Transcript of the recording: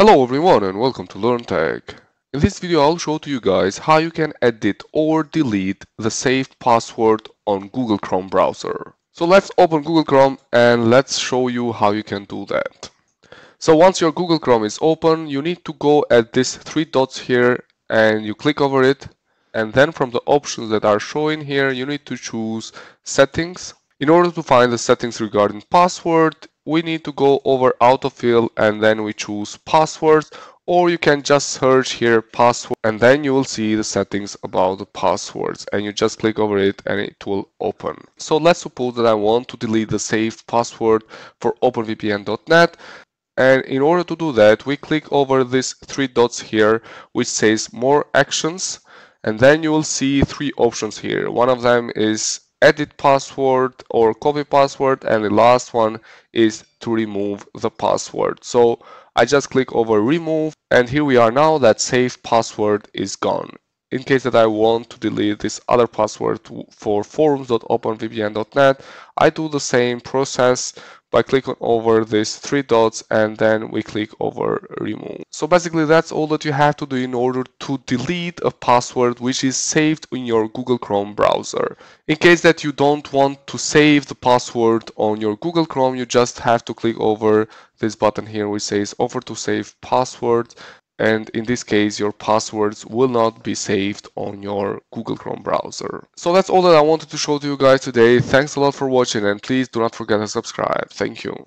Hello everyone and welcome to LearnTech. In this video I'll show to you guys how you can edit or delete the saved password on Google Chrome browser. So let's open Google Chrome and let's show you how you can do that. So once your Google Chrome is open, you need to go at these three dots here and you click over it, and then from the options that are showing here you need to choose settings. In order to find the settings regarding password, we need to go over autofill and then we choose passwords, or you can just search here password and then you will see the settings about the passwords and you just click over it and it will open. So let's suppose that I want to delete the saved password for openvpn.net, and in order to do that we click over these three dots here which says more actions, and then you will see three options here. One of them is edit password or copy password, and the last one is to remove the password. So I just click over remove, and here we are. Now that saved password is gone. In case that I want to delete this other password for forums.openvpn.net, I do the same process by clicking over these three dots and then we click over remove. So basically that's all that you have to do in order to delete a password which is saved in your Google Chrome browser. In case that you don't want to save the password on your Google Chrome, you just have to click over this button here which says offer to save password. And in this case, your passwords will not be saved on your Google Chrome browser. So that's all that I wanted to show to you guys today. Thanks a lot for watching and please do not forget to subscribe. Thank you.